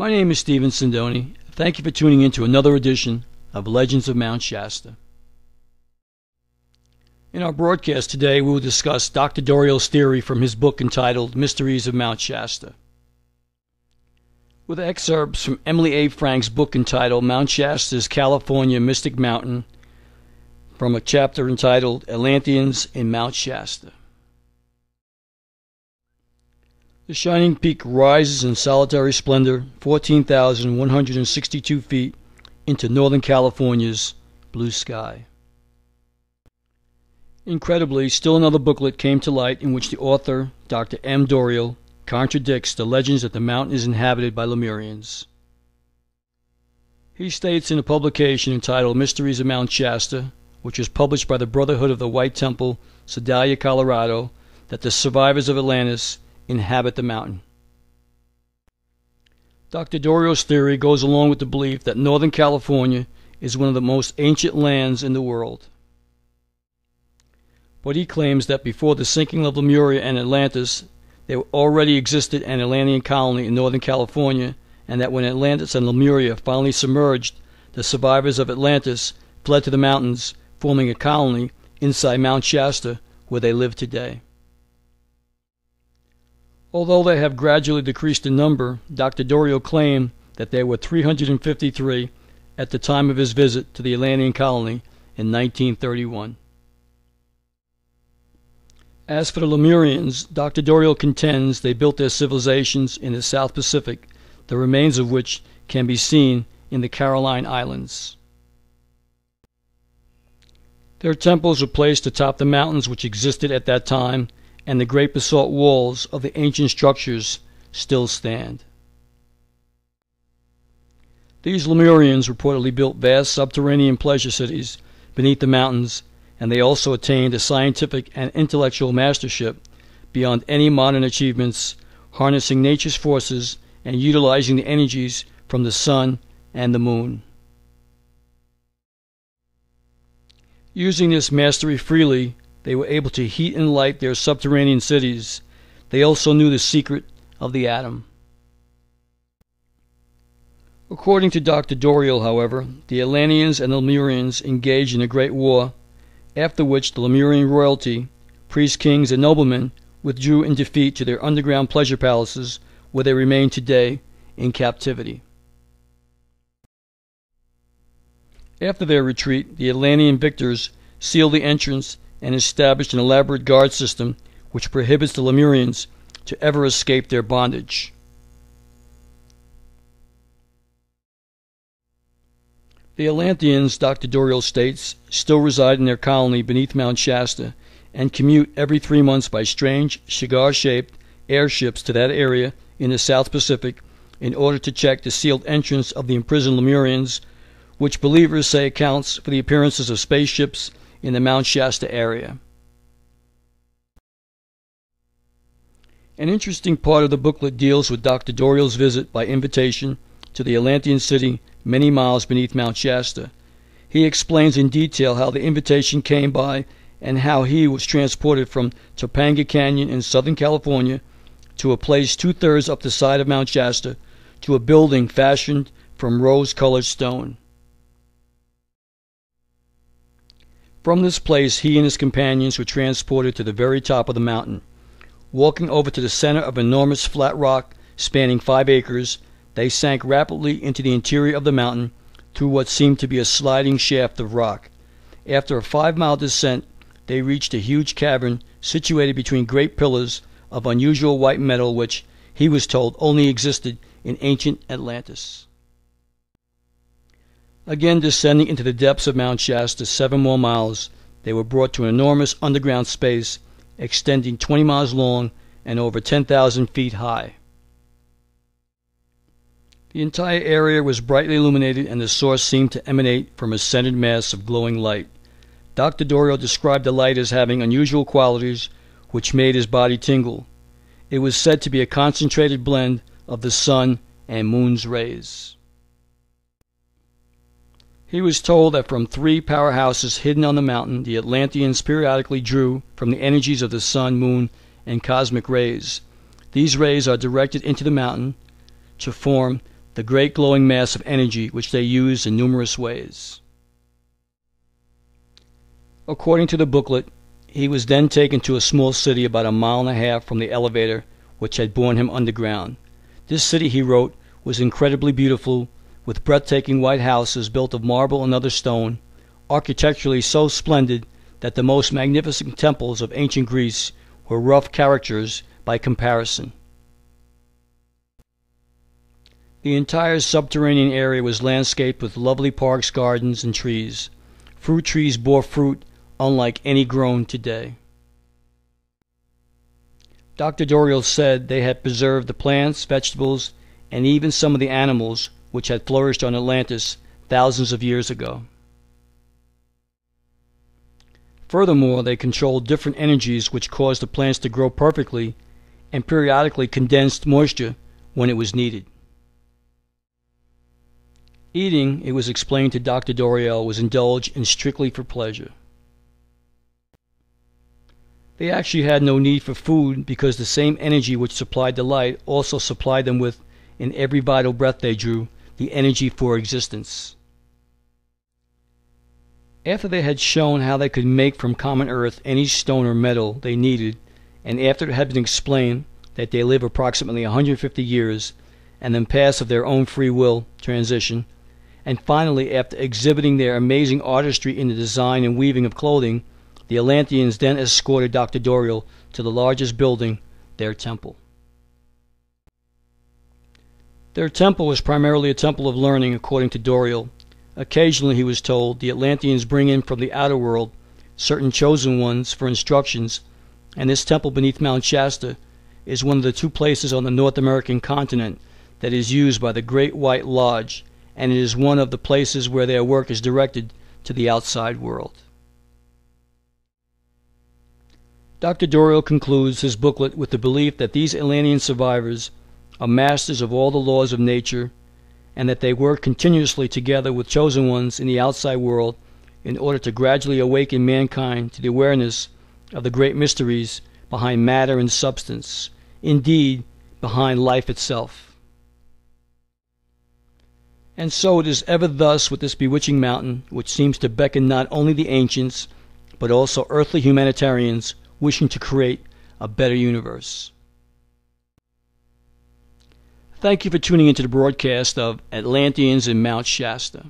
My name is Stephen Sindoni. Thank you for tuning in to another edition of Legends of Mount Shasta. In our broadcast today, we will discuss Dr. Doreal's theory from his book entitled Mysteries of Mount Shasta, with excerpts from Emily A. Frank's book entitled Mount Shasta's California Mystic Mountain, from a chapter entitled Atlanteans in Mount Shasta. The shining peak rises in solitary splendor 14,162 feet into Northern California's blue sky. Incredibly, still another booklet came to light in which the author, Dr. M. Doreal, contradicts the legends that the mountain is inhabited by Lemurians. He states in a publication entitled Mysteries of Mount Shasta, which was published by the Brotherhood of the White Temple, Sedalia, Colorado, that the survivors of Atlantis inhabit the mountain. Dr. Doreal's theory goes along with the belief that Northern California is one of the most ancient lands in the world. But he claims that before the sinking of Lemuria and Atlantis, there already existed an Atlantean colony in Northern California, and that when Atlantis and Lemuria finally submerged, the survivors of Atlantis fled to the mountains, forming a colony inside Mount Shasta, where they live today. Although they have gradually decreased in number, Dr. Doreal claimed that there were 353 at the time of his visit to the Atlantean colony in 1931. As for the Lemurians, Dr. Doreal contends they built their civilizations in the South Pacific, the remains of which can be seen in the Caroline Islands. Their temples were placed atop the mountains which existed at that time, and the great basalt walls of the ancient structures still stand. These Lemurians reportedly built vast subterranean pleasure cities beneath the mountains, and they also attained a scientific and intellectual mastership beyond any modern achievements, harnessing nature's forces and utilizing the energies from the sun and the moon. Using this mastery freely, they were able to heat and light their subterranean cities. They also knew the secret of the atom. According to Dr. Doreal, however, the Atlanteans and the Lemurians engaged in a great war, after which the Lemurian royalty, priests, kings, and noblemen withdrew in defeat to their underground pleasure palaces, where they remain today in captivity. After their retreat, the Atlantean victors sealed the entrance and established an elaborate guard system which prohibits the Lemurians to ever escape their bondage. The Atlanteans, Dr. Doreal states, still reside in their colony beneath Mount Shasta and commute every 3 months by strange, cigar-shaped airships to that area in the South Pacific in order to check the sealed entrance of the imprisoned Lemurians, which believers say accounts for the appearances of spaceships in the Mount Shasta area. An interesting part of the booklet deals with Dr. Doreal's visit by invitation to the Atlantean city many miles beneath Mount Shasta. He explains in detail how the invitation came by and how he was transported from Topanga Canyon in Southern California to a place 2/3 up the side of Mount Shasta to a building fashioned from rose-colored stone. From this place, he and his companions were transported to the very top of the mountain. Walking over to the center of enormous flat rock spanning 5 acres, they sank rapidly into the interior of the mountain through what seemed to be a sliding shaft of rock. After a 5-mile descent, they reached a huge cavern situated between great pillars of unusual white metal, which, he was told, only existed in ancient Atlantis. Again descending into the depths of Mount Shasta 7 more miles, they were brought to an enormous underground space extending 20 miles long and over 10,000 feet high. The entire area was brightly illuminated, and the source seemed to emanate from a centered mass of glowing light. Dr. Doreal described the light as having unusual qualities which made his body tingle. It was said to be a concentrated blend of the sun and moon's rays. He was told that from 3 powerhouses hidden on the mountain, the Atlanteans periodically drew from the energies of the sun, moon, and cosmic rays. These rays are directed into the mountain to form the great glowing mass of energy which they used in numerous ways. According to the booklet, he was then taken to a small city about 1.5 miles from the elevator which had borne him underground. This city, he wrote, was incredibly beautiful, with breathtaking white houses built of marble and other stone, architecturally so splendid that the most magnificent temples of ancient Greece were rough caricatures by comparison. The entire subterranean area was landscaped with lovely parks, gardens, and trees. Fruit trees bore fruit unlike any grown today. Dr. Doreal said they had preserved the plants, vegetables, and even some of the animals which had flourished on Atlantis thousands of years ago. Furthermore, they controlled different energies which caused the plants to grow perfectly and periodically condensed moisture when it was needed. Eating, it was explained to Dr. Doreal, was indulged in strictly for pleasure. They actually had no need for food because the same energy which supplied the light also supplied them with, in every vital breath they drew, the energy for existence. After they had shown how they could make from common earth any stone or metal they needed, and after it had been explained that they live approximately 150 years and then pass of their own free will transition, and finally after exhibiting their amazing artistry in the design and weaving of clothing, the Atlanteans then escorted Dr. Doreal to the largest building, their temple. Their temple was primarily a temple of learning, according to Doreal. Occasionally, he was told, the Atlanteans bring in from the outer world certain chosen ones for instructions, and this temple beneath Mount Shasta is one of the two places on the North American continent that is used by the Great White Lodge, and it is one of the places where their work is directed to the outside world. Dr. Doreal concludes his booklet with the belief that these Atlantean survivors are masters of all the laws of nature, and that they work continuously together with chosen ones in the outside world in order to gradually awaken mankind to the awareness of the great mysteries behind matter and substance, indeed, behind life itself. And so it is ever thus with this bewitching mountain, which seems to beckon not only the ancients, but also earthly humanitarians wishing to create a better universe. Thank you for tuning into the broadcast of Atlanteans in Mount Shasta.